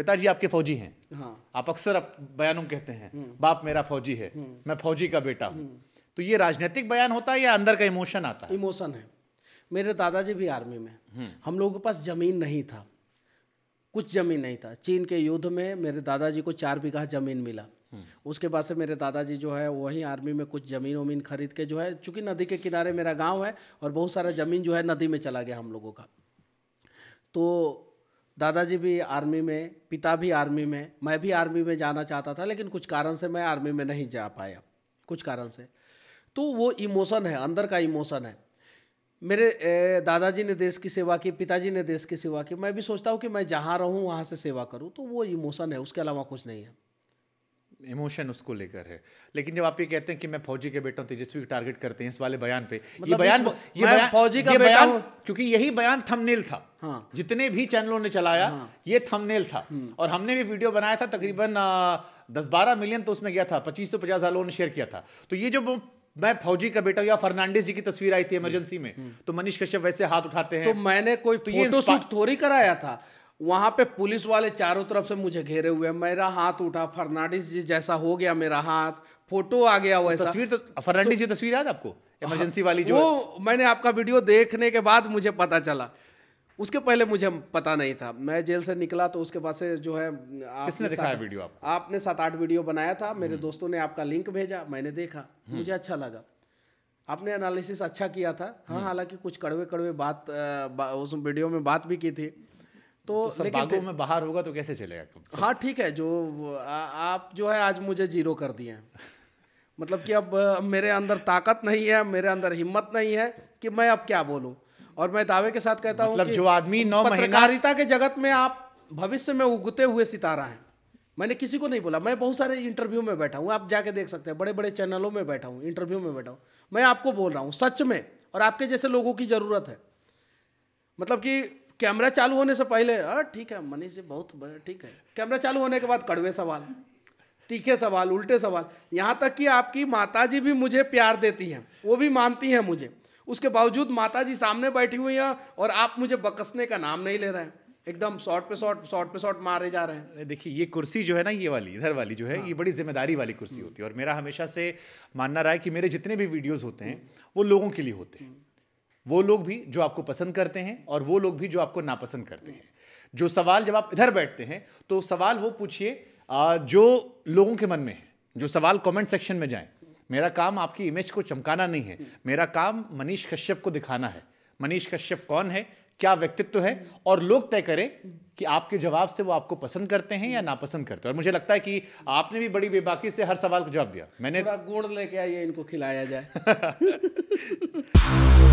पिताजी आपके फौजी हैं, हाँ। आप अक्सर बयानों कहते हैं बाप मेरा फौजी है, मैं फौजी का बेटा हूँ, तो ये राजनीतिक बयान होता है या अंदर का इमोशन आता है? इमोशन है। मेरे दादाजी भी आर्मी में, हम लोगों के पास ज़मीन नहीं था, कुछ ज़मीन नहीं था। चीन के युद्ध में मेरे दादाजी को 4 बीघा ज़मीन मिला, उसके बाद से मेरे दादाजी जो है वहीं आर्मी में कुछ ज़मीन वमीन खरीद के जो है, चूँकि नदी के किनारे मेरा गाँव है और बहुत सारा ज़मीन जो है नदी में चला गया हम लोगों का। तो दादाजी भी आर्मी में, पिता भी आर्मी में, मैं भी आर्मी में जाना चाहता था, लेकिन कुछ कारण से मैं आर्मी में नहीं जा पाया, कुछ कारण से। तो वो इमोशन है, अंदर का इमोशन है। मेरे दादाजी ने देश की सेवा की, पिताजी ने देश की सेवा की, मैं भी सोचता हूँ कि मैं जहाँ रहूँ वहाँ से सेवा करूँ। तो वो इमोशन है, उसके अलावा कुछ नहीं है। इमोशन उसको लेकर है। लेकिन जब आप ये कहते हैं कि मैं फौजी के बेटा हूं, तेजस्वी टारगेट करते हैं इस वाले बयान पे, मतलब ये बयान फौजी का बेटा हूं, क्योंकि यही बयान थंबनेल था, हाँ। जितने भी चैनलों ने चलाया, हाँ। ये थंबनेल था, और हमने भी वीडियो बनाया था, तकरीबन 10-12 मिलियन तो उसमें गया था, 2550 लोगों ने शेयर किया था। तो ये जो मैं फौजी का बेटा या फर्नांडिस जी की तस्वीर आई थी इमरजेंसी में, तो मनीष कश्यप वैसे हाथ उठाते हैं, तो मैंने कोई फोटोशूट थोड़ी कराया था, वहाँ पे पुलिस वाले चारों तरफ से मुझे घेरे हुए हैं, मेरा हाथ उठा, फर्नांडिस जी जैसा हो गया मेरा हाथ, फोटो आ गया वैसा। तस्वीर तो फर्नांडिस जी तस्वीर याद आपको इमरजेंसी वाली जो? वो मैंने आपका वीडियो देखने के बाद मुझे पता चला, उसके पहले मुझे पता नहीं था। मैं जेल से निकला तो उसके बाद से जो है, किसने दिखाया वीडियो आपको? आपने 7-8 वीडियो बनाया था, मेरे दोस्तों ने आपका लिंक भेजा, मैंने देखा, मुझे अच्छा लगा, आपने एनालिसिस अच्छा किया था, हाँ। हालांकि कुछ कड़वे कड़वे बात उस वीडियो में बात भी की थी, तो लेकिन बागों में बाहर होगा तो कैसे चलेगा? हाँ ठीक है, जो आप जो है आज मुझे जीरो कर दिए हैं, मतलब कि अब मेरे अंदर ताकत नहीं है, मेरे अंदर हिम्मत नहीं है कि मैं अब क्या बोलूं। और मैं दावे के साथ कहता हूँ, मतलब जो आदमी 9 महीना पत्रकारिता के जगत में आप भविष्य में उगते हुए सितारा हैं। मैंने किसी को नहीं बोला, मैं बहुत सारे इंटरव्यू में बैठा हूँ, आप जाके देख सकते हैं, बड़े बड़े चैनलों में बैठा हूँ, इंटरव्यू में बैठा हूँ, मैं आपको बोल रहा हूँ सच में, और आपके जैसे लोगों की ज़रूरत है। मतलब कि कैमरा चालू होने से पहले, हाँ ठीक है मनीष जी बहुत ठीक है, कैमरा चालू होने के बाद कड़वे सवाल, तीखे सवाल, उल्टे सवाल, यहाँ तक कि आपकी माताजी भी मुझे प्यार देती हैं, वो भी मानती हैं मुझे, उसके बावजूद माताजी सामने बैठी हुई हैं और आप मुझे बकसने का नाम नहीं ले रहे हैं, एकदम शॉर्ट पे शॉर्ट मारे जा रहे हैं। देखिए ये कुर्सी जो है ना, ये वाली इधर वाली जो है, हाँ। ये बड़ी जिम्मेदारी वाली कुर्सी होती है, और मेरा हमेशा से मानना रहा है कि मेरे जितने भी वीडियोज़ होते हैं वो लोगों के लिए होते हैं, वो लोग भी जो आपको पसंद करते हैं और वो लोग भी जो आपको नापसंद करते हैं। जो सवाल जब आप इधर बैठते हैं तो सवाल वो पूछिए जो लोगों के मन में है, जो सवाल कमेंट सेक्शन में जाएं। मेरा काम आपकी इमेज को चमकाना नहीं है, मेरा काम मनीष कश्यप को दिखाना है, मनीष कश्यप कौन है, क्या व्यक्तित्व है, और लोग तय करें कि आपके जवाब से वो आपको पसंद करते हैं या नापसंद करते हैं। और मुझे लगता है कि आपने भी बड़ी बेबाकी से हर सवाल का जवाब दिया। मैंने गुड़ लेके आइए इनको खिलाया जाए।